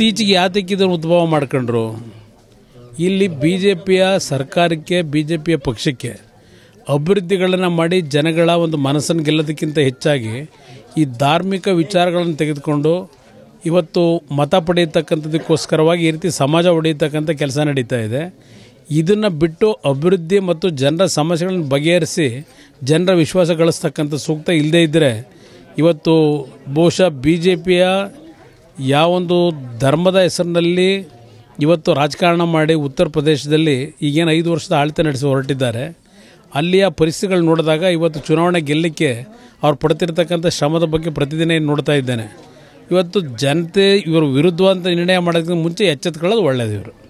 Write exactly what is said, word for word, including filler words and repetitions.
ಇತ್ತೀಚೆಗೆ ಯಾತಕ್ಕೆ ಇದನ್ನು ಉದ್ಭವ ಮಾಡ್ಕೊಂಡ್ರು? ಇಲ್ಲಿ ಬಿ ಜೆ ಪಿಯ ಸರ್ಕಾರಕ್ಕೆ, ಬಿ ಜೆ ಪಿಯ ಪಕ್ಷಕ್ಕೆ ಅಭಿವೃದ್ಧಿಗಳನ್ನು ಮಾಡಿ ಜನಗಳ ಒಂದು ಮನಸ್ಸನ್ನು ಗೆಲ್ಲೋದಕ್ಕಿಂತ ಹೆಚ್ಚಾಗಿ ಈ ಧಾರ್ಮಿಕ ವಿಚಾರಗಳನ್ನು ತೆಗೆದುಕೊಂಡು ಇವತ್ತು ಮತ ಪಡೆಯತಕ್ಕಂಥದಕ್ಕೋಸ್ಕರವಾಗಿ ಈ ರೀತಿ ಸಮಾಜ ಒಡೆಯತಕ್ಕಂಥ ಕೆಲಸ ನಡೀತಾ ಇದೆ. ಇದನ್ನು ಬಿಟ್ಟು ಅಭಿವೃದ್ಧಿ ಮತ್ತು ಜನರ ಸಮಸ್ಯೆಗಳನ್ನು ಬಗೆಹರಿಸಿ ಜನರ ವಿಶ್ವಾಸ ಗಳಿಸ್ತಕ್ಕಂಥ ಸೂಕ್ತ ಇಲ್ಲದೇ ಇದ್ದರೆ ಇವತ್ತು ಬಹುಶಃ ಬಿ ಜೆ ಪಿಯ ಯಾವೊಂದು ಧರ್ಮದ ಹೆಸರಿನಲ್ಲಿ ಇವತ್ತು ರಾಜಕಾರಣ ಮಾಡಿ ಉತ್ತರ ಪ್ರದೇಶದಲ್ಲಿ ಈಗೇನು ಐದು ವರ್ಷದ ಆಳ್ತೆ ನಡೆಸಿ ಹೊರಟಿದ್ದಾರೆ, ಅಲ್ಲಿಯ ಪರಿಸ್ಥಿತಿಗಳು ನೋಡಿದಾಗ ಇವತ್ತು ಚುನಾವಣೆ ಗೆಲ್ಲಕ್ಕೆ ಅವ್ರು ಪಡ್ತಿರ್ತಕ್ಕಂಥ ಶ್ರಮದ ಬಗ್ಗೆ ಪ್ರತಿದಿನ ಏನು ನೋಡ್ತಾ ಇದ್ದೇನೆ. ಇವತ್ತು ಜನತೆ ಇವರು ವಿರುದ್ಧ ಅಂತ ನಿರ್ಣಯ ಮಾಡೋದಕ್ಕಿಂತ ಮುಂಚೆ ಎಚ್ಚೆತ್ಕೊಳ್ಳೋದು ಒಳ್ಳೆಯದು. ಇವರು